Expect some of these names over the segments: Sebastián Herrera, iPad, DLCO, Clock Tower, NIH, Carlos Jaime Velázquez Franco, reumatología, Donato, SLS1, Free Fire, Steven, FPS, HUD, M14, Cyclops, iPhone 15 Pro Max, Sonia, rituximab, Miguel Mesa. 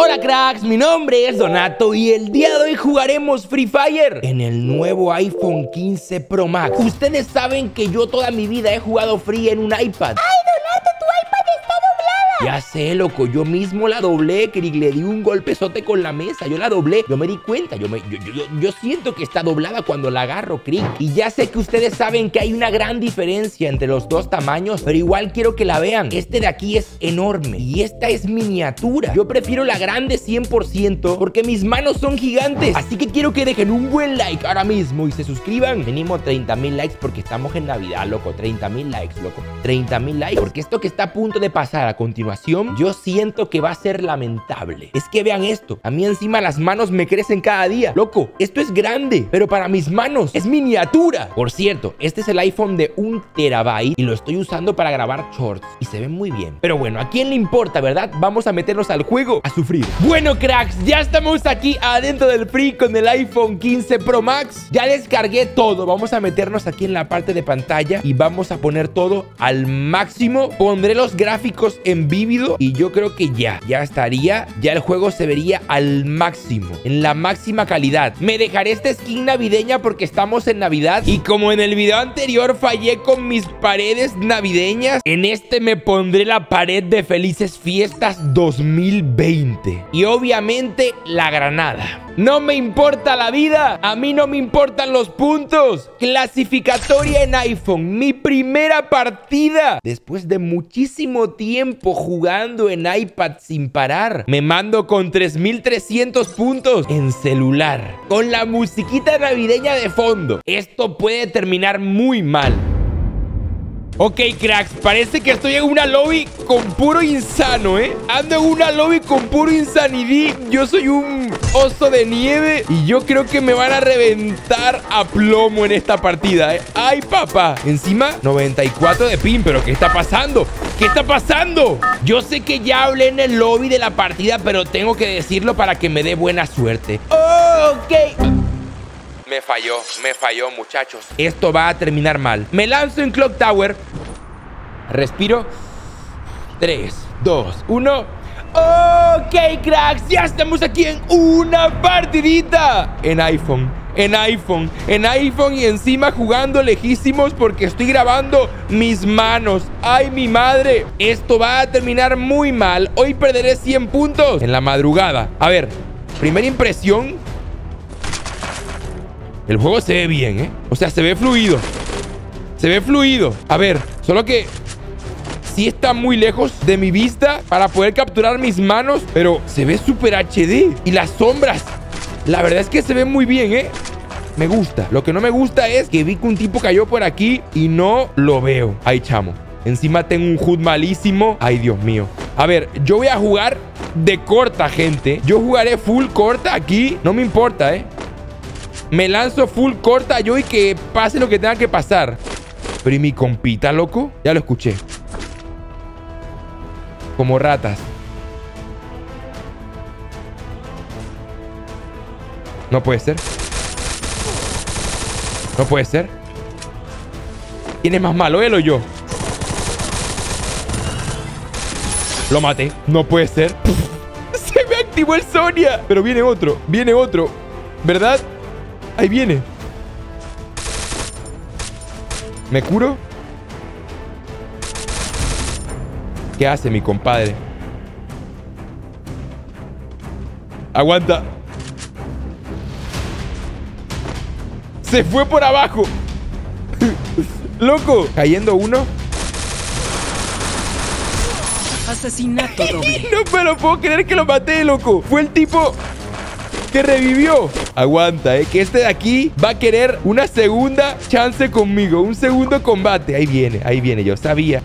Hola cracks, mi nombre es Donato y el día de hoy jugaremos Free Fire en el nuevo iPhone 15 Pro Max. Ustedes saben que yo toda mi vida he jugado Free en un iPad. Ya sé, loco, yo mismo la doblé, Crig, le di un golpezote con la mesa, yo la doblé, yo me di cuenta, yo siento que está doblada cuando la agarro, Crig. Y ya sé que ustedes saben que hay una gran diferencia entre los dos tamaños, pero igual quiero que la vean. Este de aquí es enorme y esta es miniatura. Yo prefiero la grande 100% porque mis manos son gigantes. Así que quiero que dejen un buen like ahora mismo y se suscriban. Mínimo 30.000 likes porque estamos en Navidad, loco, 30.000 likes, loco, 30.000 likes. Porque esto que está a punto de pasar a continuación, yo siento que va a ser lamentable. Es que vean esto, a mí encima las manos me crecen cada día. Loco, esto es grande, pero para mis manos es miniatura. Por cierto, este es el iPhone de 1 terabyte y lo estoy usando para grabar shorts y se ven muy bien. Pero bueno, ¿a quién le importa, verdad? Vamos a meternos al juego a sufrir. Bueno cracks, ya estamos aquí adentro del Free con el iPhone 15 Pro Max. Ya descargué todo, vamos a meternos aquí en la parte de pantalla y vamos a poner todo al máximo. Pondré los gráficos en vivo y yo creo que ya estaría. Ya el juego se vería al máximo, en la máxima calidad. Me dejaré esta skin navideña porque estamos en Navidad. Y como en el video anterior fallé con mis paredes navideñas, en este me pondré la pared de Felices Fiestas 2020. Y obviamente la granada. No me importa la vida, a mí no me importan los puntos. Clasificatoria en iPhone, mi primera partida. Después de muchísimo tiempo jugando en iPad sin parar, me mando con 3.300 puntos en celular, con la musiquita navideña de fondo. Esto puede terminar muy mal. Ok, cracks, parece que estoy en una lobby con puro insano, ¿eh? Ando en una lobby con puro insanidad. Yo soy un oso de nieve y yo creo que me van a reventar a plomo en esta partida, ¿eh? ¡Ay, papá! Encima, 94 de ping, ¿pero qué está pasando? ¿Qué está pasando? Yo sé que ya hablé en el lobby de la partida, pero tengo que decirlo para que me dé buena suerte. ¡Oh, ok! Me falló, muchachos. Esto va a terminar mal. Me lanzo en Clock Tower. Respiro. 3, 2, 1. Ok, cracks, ya estamos aquí en una partidita. En iPhone, y encima jugando lejísimos porque estoy grabando mis manos. ¡Ay, mi madre! Esto va a terminar muy mal. Hoy perderé 100 puntos en la madrugada. A ver, primera impresión. El juego se ve bien, ¿eh? O sea, se ve fluido. Se ve fluido. A ver, solo que sí está muy lejos de mi vista para poder capturar mis manos, pero se ve súper HD. Y las sombras, la verdad es que se ve muy bien, ¿eh? Me gusta. Lo que no me gusta es que vi que un tipo cayó por aquí y no lo veo. Ay, chamo. Encima tengo un HUD malísimo. Ay, Dios mío. A ver, yo voy a jugar de corta, gente. Yo jugaré full corta aquí. No me importa, ¿eh? Me lanzo full corta yo y que pase lo que tenga que pasar. Pero ¿y mi compita, loco? Ya lo escuché. Como ratas. No puede ser. No puede ser. ¿Quién es más malo, él o yo? Lo maté. No puede ser. Se me activó el Sonia. Pero viene otro. Viene otro. ¿Verdad? Ahí viene. ¿Me curo? ¿Qué hace mi compadre? Aguanta. Se fue por abajo. Loco. Cayendo uno. Asesinato doble. No me lo puedo creer que lo maté, loco. Fue el tipo que revivió. Aguanta, que este de aquí va a querer una segunda chance conmigo, un segundo combate. Ahí viene, yo sabía,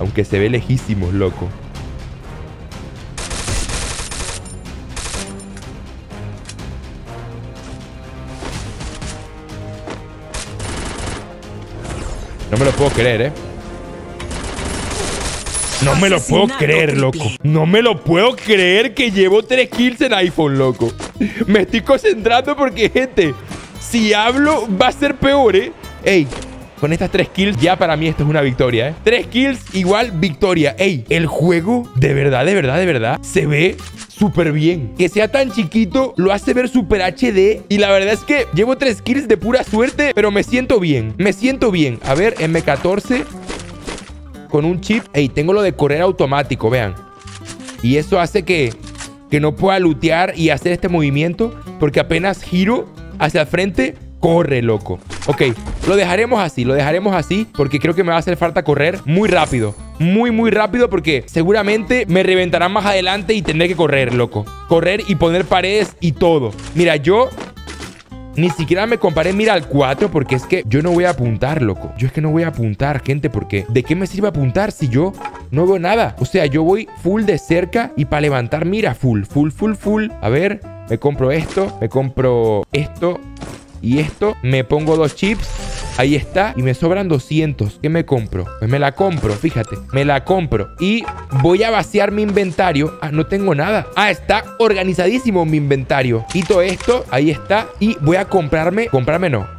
aunque se ve lejísimos, loco. No me lo puedo creer, No me lo puedo creer, loco. No me lo puedo creer que llevo 3 kills en iPhone, loco. Me estoy concentrando porque, gente, si hablo va a ser peor, Ey, con estas 3 kills ya para mí esto es una victoria, 3 kills igual victoria. Ey, el juego de verdad, se ve súper bien. Que sea tan chiquito lo hace ver súper HD. Y la verdad es que llevo 3 kills de pura suerte, pero me siento bien. Me siento bien. A ver, M14 con un chip. Ey, tengo lo de correr automático, vean. Y eso hace que no pueda lootear y hacer este movimiento, porque apenas giro hacia el frente, corre, loco. Ok, lo dejaremos así, porque creo que me va a hacer falta correr muy rápido. Muy rápido, porque seguramente me reventarán más adelante y tendré que correr, loco. Correr y poner paredes y todo. Mira, yo ni siquiera me comparé, mira, al 4, porque es que yo no voy a apuntar, loco. Yo es que no voy a apuntar, gente, porque ¿de qué me sirve apuntar si yo no veo nada? O sea, yo voy full de cerca y para levantar, mira, full. A ver, me compro esto, y esto. Me pongo 2 chips. Ahí está. Y me sobran 200. ¿Qué me compro? Pues me la compro, fíjate. Me la compro. Y voy a vaciar mi inventario. Ah, no tengo nada. Ah, está organizadísimo mi inventario. Quito esto. Ahí está. Y voy a comprarme.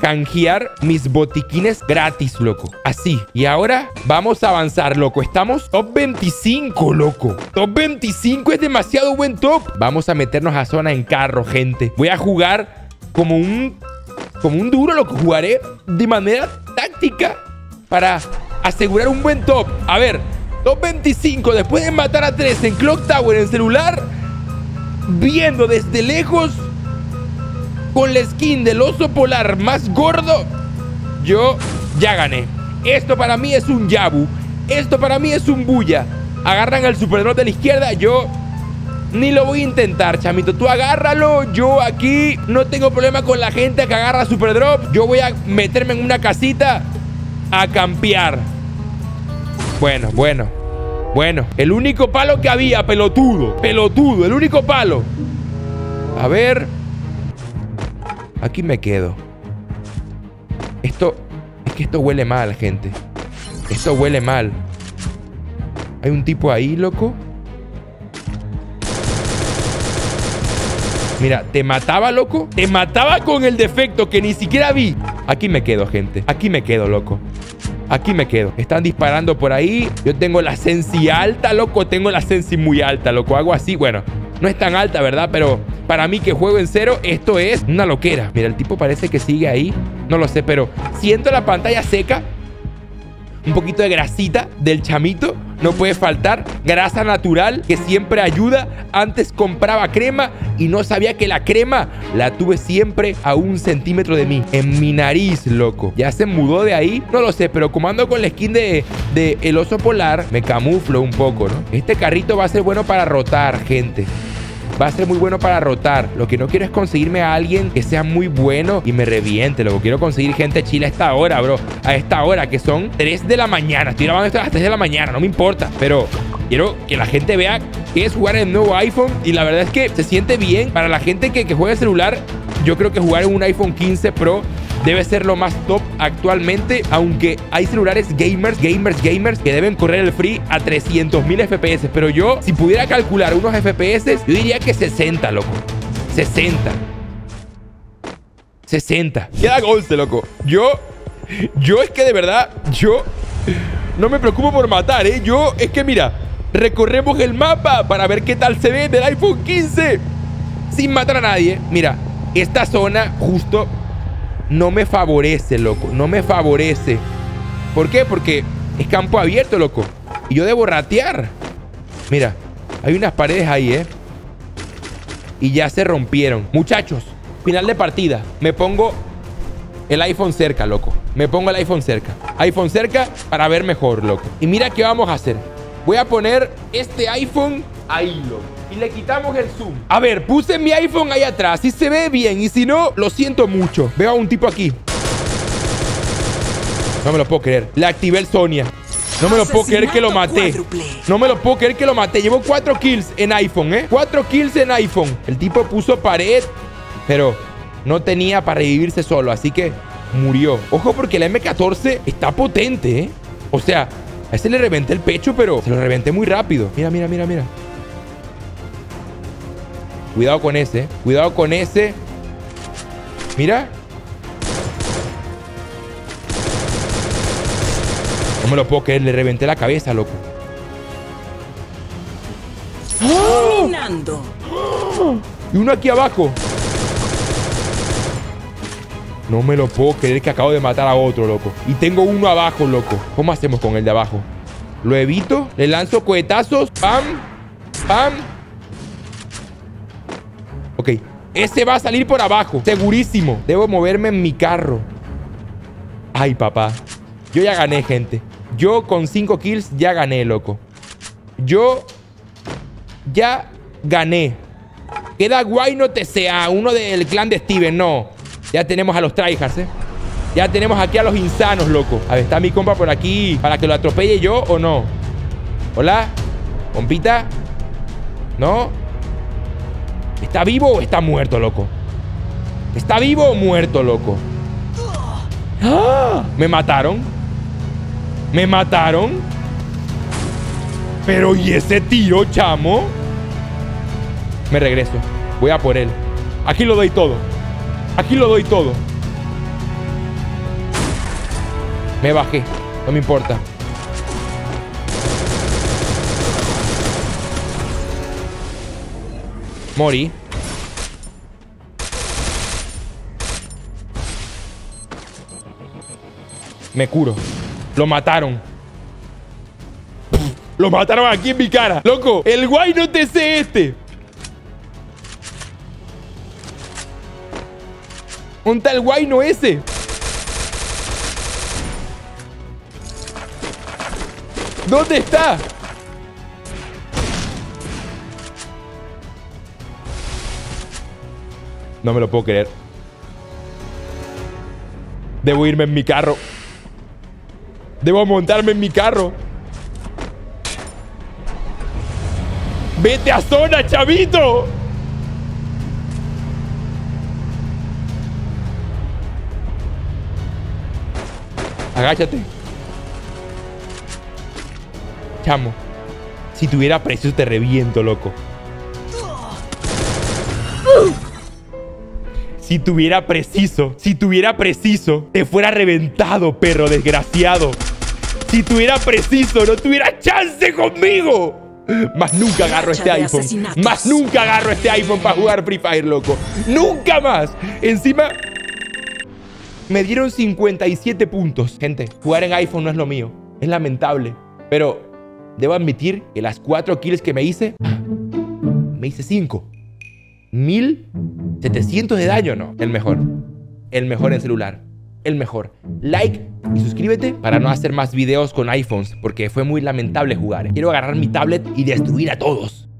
Canjear mis botiquines gratis, loco. Así. Y ahora vamos a avanzar, loco. Estamos top 25, loco. Top 25 es demasiado buen top. Vamos a meternos a zona en carro, gente. Voy a jugar como un... duro, lo que jugaré de manera táctica para asegurar un buen top. A ver, top 25, después de matar a 3 en Clock Tower en celular, viendo desde lejos, con la skin del oso polar más gordo, yo ya gané. Esto para mí es un yabu, esto para mí es un bulla. Agarran al superdrop de la izquierda, yo... ni lo voy a intentar, chamito. Tú agárralo. Yo aquí no tengo problema con la gente que agarra super drop. Yo voy a meterme en una casita a campear. Bueno. El único palo que había, pelotudo. El único palo. A ver. Aquí me quedo. Esto... es que esto huele mal, gente. Esto huele mal. Hay un tipo ahí, loco. Mira, te mataba, loco. Te mataba con el defecto que ni siquiera vi. Aquí me quedo, gente. Aquí me quedo, loco. Aquí me quedo. Están disparando por ahí. Yo tengo la sensi alta, loco. Tengo la sensi muy alta, loco. Hago así. Bueno, no es tan alta, ¿verdad? Pero para mí que juego en cero, esto es una loquera. Mira, el tipo parece que sigue ahí. No lo sé, pero siento la pantalla seca. Un poquito de grasita del chamito. No puede faltar grasa natural, que siempre ayuda. Antes compraba crema y no sabía que la crema la tuve siempre a 1 centímetro de mí. En mi nariz, loco. Ya se mudó de ahí. No lo sé, pero como ando con la skin de el oso polar, me camuflo un poco, ¿no? Este carrito va a ser bueno para rotar, gente. Va a ser muy bueno para rotar. Lo que no quiero es conseguirme a alguien que sea muy bueno y me reviente, loco. Quiero conseguir gente chila a esta hora, bro. A esta hora, que son 3 de la mañana. Estoy grabando esto a las 3 de la mañana, no me importa. Pero quiero que la gente vea qué es jugar en el nuevo iPhone. Y la verdad es que se siente bien. Para la gente que juega en celular, yo creo que jugar en un iPhone 15 Pro debe ser lo más top actualmente. Aunque hay celulares gamers que deben correr el Free a 300.000 FPS. Pero yo, si pudiera calcular unos FPS, yo diría que 60, loco. 60. Queda 11, loco. Yo es que de verdad, yo no me preocupo por matar, ¿eh? Yo es que, mira, recorremos el mapa para ver qué tal se ve del iPhone 15 sin matar a nadie. Mira, esta zona justo... no me favorece, loco. No me favorece. ¿Por qué? Porque es campo abierto, loco. Y yo debo ratear. Mira, hay unas paredes ahí, ¿eh? Y ya se rompieron. Muchachos, final de partida. Me pongo el iPhone cerca, loco. Me pongo el iPhone cerca. iPhone cerca para ver mejor, loco. Y mira qué vamos a hacer. Voy a poner este iPhone ahí, loco. Y le quitamos el zoom. A ver, puse mi iPhone ahí atrás. Si se ve bien y si no, lo siento mucho. Veo a un tipo aquí. No me lo puedo creer. Le activé el Sonia. No me lo puedo creer que lo maté. No me lo puedo creer que lo maté. Llevo 4 kills en iPhone, ¿eh? 4 kills en iPhone. El tipo puso pared, pero no tenía para revivirse solo, así que murió. Ojo, porque la M14 está potente, ¿eh? O sea, a ese le reventé el pecho, pero se lo reventé muy rápido. Mira. Cuidado con ese, Mira. No me lo puedo creer, le reventé la cabeza, loco. ¡Oh! Y uno aquí abajo. No me lo puedo creer que acabo de matar a otro, loco. Y tengo uno abajo, loco. ¿Cómo hacemos con el de abajo? Lo evito. Le lanzo cohetazos. Pam. Pam. Ok. Ese va a salir por abajo. Segurísimo. Debo moverme en mi carro. Ay, papá. Yo ya gané, gente. Yo con 5 kills ya gané, loco. Yo ya gané. Queda guay, no te sea uno del clan de Steven, no. Ya tenemos a los tryhards, ¿eh? Ya tenemos aquí a los insanos, loco. A ver, está mi compa por aquí. ¿Para que lo atropelle yo o no? ¿Hola? ¿Compita? ¿No? ¿Está vivo o está muerto, loco? ¿Está vivo o muerto, loco? ¡Ah! Me mataron. Me mataron. Pero ¿y ese tiro, chamo? Me regreso. Voy a por él. Aquí lo doy todo. Aquí lo doy todo. Me bajé. No me importa. Morí. Me curo. Lo mataron. Lo mataron aquí en mi cara. Loco, el guay no te sé este. Un tal guayno ese. ¿Dónde está? No me lo puedo creer. Debo irme en mi carro. Debo montarme en mi carro. ¡Vete a zona, chavito! Agáchate. Chamo. Si tuviera precio te reviento, loco. Si tuviera preciso, te fuera reventado, perro desgraciado. Si tuviera preciso, no tuviera chance conmigo. Más nunca agarro este iPhone. Más nunca agarro este iPhone para jugar Free Fire, loco. Nunca más. Encima... me dieron 57 puntos. Gente, jugar en iPhone no es lo mío. Es lamentable. Pero debo admitir que las 4 kills que me hice... me hice 5. 1700 de daño, no. El mejor. El mejor en celular. El mejor. Like y suscríbete para no hacer más videos con iPhones. Porque fue muy lamentable jugar. Quiero agarrar mi tablet y destruir a todos.